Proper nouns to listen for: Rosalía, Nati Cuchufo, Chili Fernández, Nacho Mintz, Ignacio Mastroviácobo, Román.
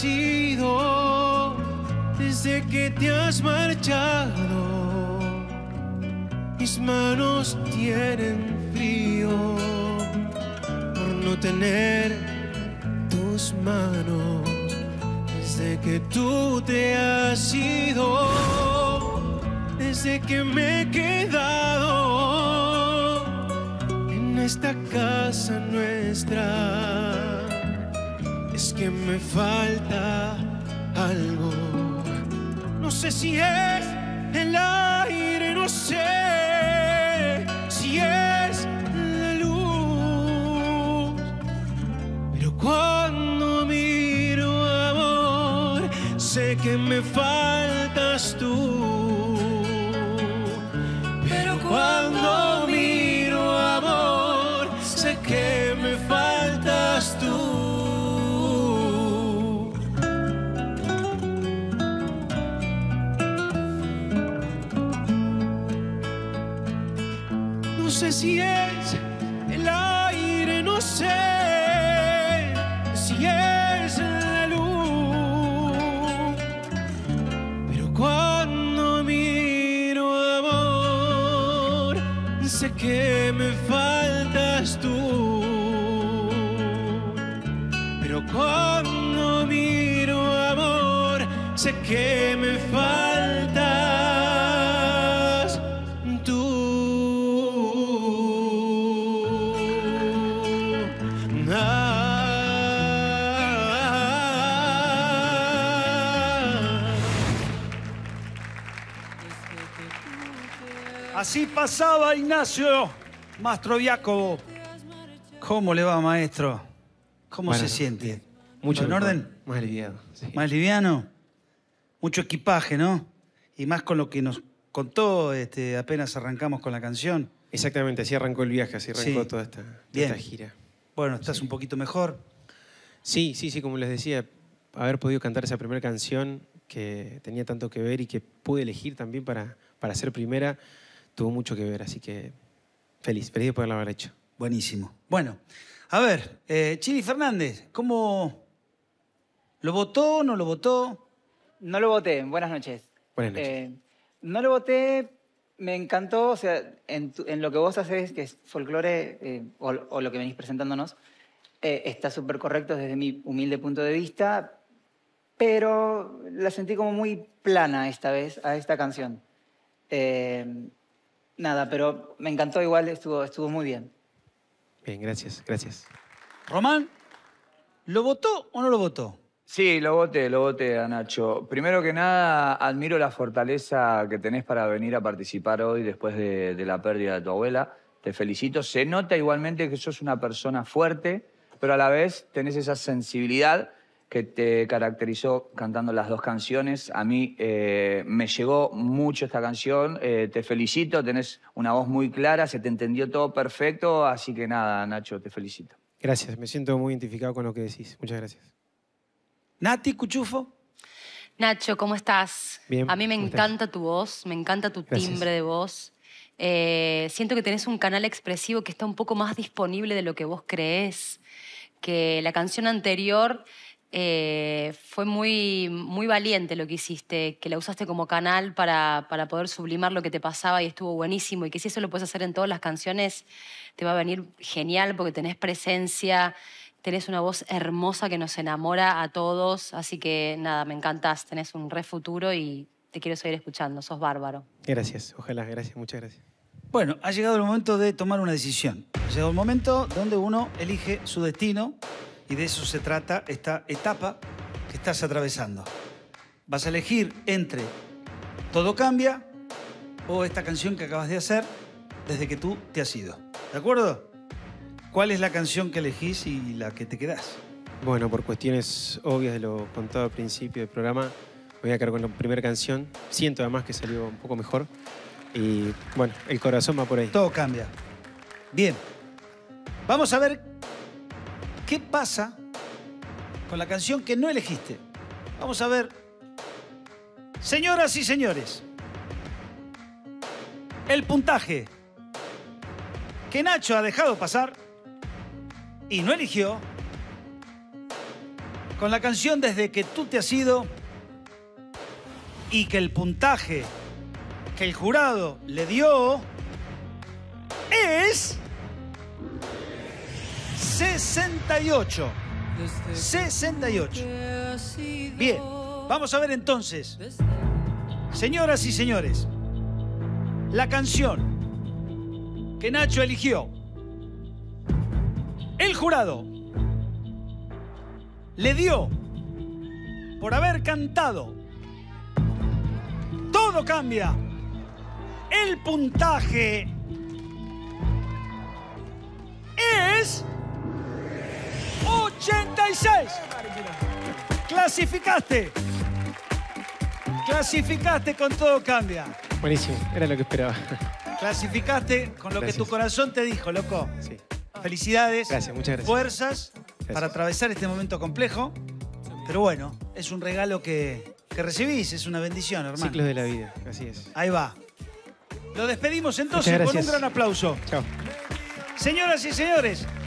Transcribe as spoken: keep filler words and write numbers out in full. sido desde que te has marchado. Mis manos tienen frío por no tener tus manos. Desde que tú te has ido, desde que me he quedado en esta casa nuestra, es que me falta algo. No sé si es el aire, no sé si es la luz, pero cuando miro, amor, sé que me faltas tú. Pero cuando miro, amor, sé que me faltas tú. No sé si es el aire, no sé si es la luz, pero cuando miro, amor, sé que me faltas tú. Pero cuando miro, amor, sé que me faltas tú. Así pasaba Ignacio Mastroviácobo. ¿Cómo le va, maestro? ¿Cómo bueno, se siente? Bien. Mucho. ¿En orden? Más liviano. Sí. Más liviano. Mucho equipaje, ¿no? Y más con lo que nos contó este, apenas arrancamos con la canción. Exactamente, así arrancó el viaje, así arrancó sí. toda, esta, toda esta gira. Bueno, ¿estás sí. un poquito mejor? Sí, sí, sí, como les decía, haber podido cantar esa primera canción que tenía tanto que ver y que pude elegir también para, para ser primera, tuvo mucho que ver, así que feliz, feliz de poderlo haber hecho. Buenísimo. Bueno, a ver, eh, Chili Fernández, ¿cómo lo votó, no lo votó? No lo voté, buenas noches. Buenas noches. Eh, no lo voté, me encantó, o sea, en, tu, en lo que vos haces, que es folclore, eh, o, o lo que venís presentándonos, eh, está súper correcto desde mi humilde punto de vista, pero la sentí como muy plana esta vez a esta canción. Eh, Nada, pero me encantó igual, estuvo, estuvo muy bien. Bien, gracias, gracias. Román, ¿lo votó o no lo votó? Sí, lo voté, lo voté a Nacho. Primero que nada, admiro la fortaleza que tenés para venir a participar hoy después de, de la pérdida de tu abuela. Te felicito. Se nota igualmente que sos una persona fuerte, pero a la vez tenés esa sensibilidad que te caracterizó cantando las dos canciones. A mí eh, me llegó mucho esta canción. Eh, te felicito, tenés una voz muy clara, se te entendió todo perfecto. Así que nada, Nacho, te felicito. Gracias, me siento muy identificado con lo que decís. Muchas gracias. Nati Cuchufo. Nacho, ¿cómo estás? Bien. A mí me encanta estás? tu voz, me encanta tu gracias. timbre de voz. Eh, siento que tenés un canal expresivo que está un poco más disponible de lo que vos creés. Que la canción anterior... Eh, fue muy, muy valiente lo que hiciste, que la usaste como canal para, para poder sublimar lo que te pasaba y estuvo buenísimo, y que si eso lo puedes hacer en todas las canciones te va a venir genial porque tenés presencia, tenés una voz hermosa que nos enamora a todos, así que nada, me encantás, tenés un re futuro y te quiero seguir escuchando, sos bárbaro. Gracias, ojalá, gracias, muchas gracias. Bueno, ha llegado el momento de tomar una decisión, ha llegado el momento donde uno elige su destino. Y de eso se trata esta etapa que estás atravesando. Vas a elegir entre Todo Cambia o esta canción que acabas de hacer desde que tú te has ido. ¿De acuerdo? ¿Cuál es la canción que elegís y la que te quedás? Bueno, por cuestiones obvias de lo contado al principio del programa, voy a quedar con la primera canción. Siento además que salió un poco mejor. Y bueno, el corazón va por ahí. Todo Cambia. Bien. Vamos a ver... ¿qué pasa con la canción que no elegiste? Vamos a ver. Señoras y señores, el puntaje que Nacho ha dejado pasar y no eligió con la canción Desde que tú te has ido, y que el puntaje que el jurado le dio es sesenta y ocho. sesenta y ocho. Bien, vamos a ver entonces. Señoras y señores, la canción que Nacho eligió, el jurado le dio por haber cantado Todo Cambia. El puntaje es ochenta y seis. Clasificaste. Clasificaste con Todo Cambia. Buenísimo, era lo que esperaba. Clasificaste con lo gracias. Que tu corazón te dijo, loco. Sí. Felicidades. Gracias, muchas gracias. Fuerzas gracias. Para atravesar este momento complejo. Pero bueno, es un regalo que, que recibís, es una bendición, hermano. Ciclos de la vida, así es. Ahí va. Lo despedimos entonces con un gran aplauso. Chao. Señoras y señores.